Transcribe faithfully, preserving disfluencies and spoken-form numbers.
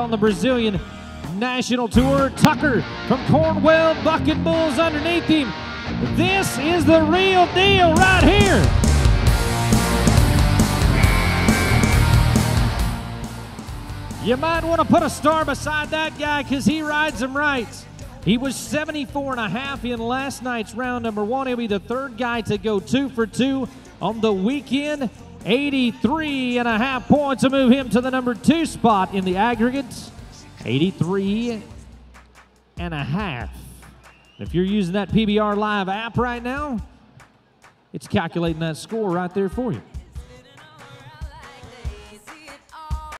on the Brazilian National Tour. Tucker from Cornwall, Bucking Bulls underneath him. This is the real deal right here. You might want to put a star beside that guy because he rides them right. He was seventy-four and a half in last night's round number one. He'll be the third guy to go two for two on the weekend. eighty-three and a half points to move him to the number two spot in the aggregate. eighty-three and a half. If you're using that P B R Live app right now, it's calculating that score right there for you.